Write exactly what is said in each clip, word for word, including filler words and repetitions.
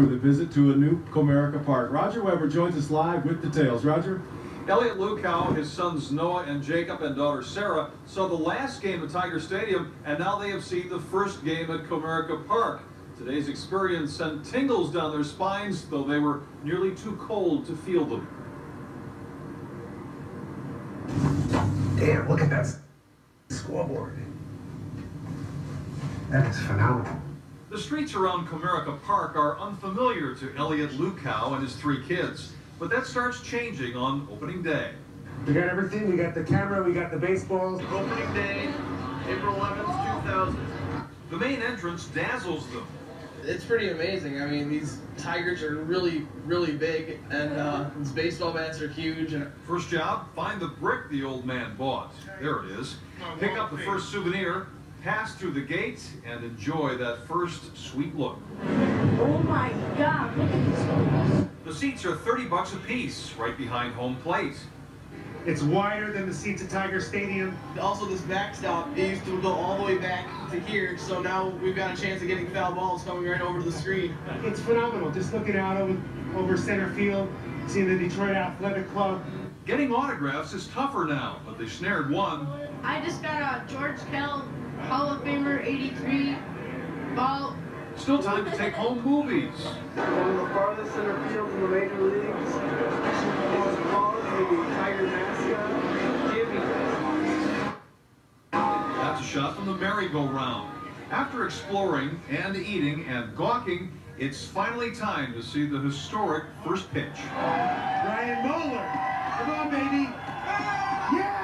with a visit to a new Comerica Park. Roger Weber joins us live with details. Roger? Elliot Lewkow, his sons Noah and Jacob, and daughter Sarah saw the last game at Tiger Stadium, and now they have seen the first game at Comerica Park. Today's experience sent tingles down their spines, though they were nearly too cold to feel them. Damn, look at that scoreboard. That is phenomenal. The streets around Comerica Park are unfamiliar to Elliot Lewkow and his three kids, but that starts changing on opening day. We got everything. We got the camera. We got the baseballs. Opening day, April eleventh, two thousand. The main entrance dazzles them. It's pretty amazing. I mean, these Tigers are really, really big, and uh, these baseball bats are huge. And first job, find the brick the old man bought. There it is. Pick up the first souvenir, pass through the gate, and enjoy that first sweet look. Oh my God, look at this. The seats are thirty bucks a piece, right behind home plate. It's wider than the seats at Tiger Stadium. Also, this backstop, it used to go all the way back to here, so now we've got a chance of getting foul balls coming right over to the screen. It's phenomenal, just looking out over, over center field, seeing the Detroit Athletic Club. Getting autographs is tougher now, but they snared one. I just got a George Kell Hall of Famer eighty-three ball. Still time to take home movies. From the farthest center field in the major leagues, the Tiger mascot, Jimmy. That's a shot from the merry-go-round. After exploring and eating and gawking, it's finally time to see the historic first pitch. Ryan Moeller, come on, baby. Yeah!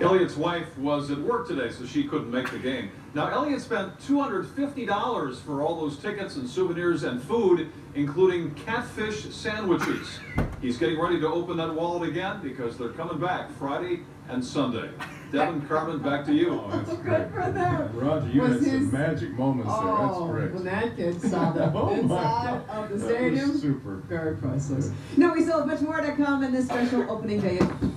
Elliot's wife was at work today, so she couldn't make the game. Now, Elliot spent two hundred fifty dollars for all those tickets and souvenirs and food, including catfish sandwiches. He's getting ready to open that wallet again because they're coming back Friday and Sunday. Devin, Carmen, back to you. Oh, that's good great. For them. Roger, you was had his... some magic moments there. Oh, that's great. When that kid saw the oh inside of the stadium, super. Very priceless. No, we still have much more to come in this special opening day.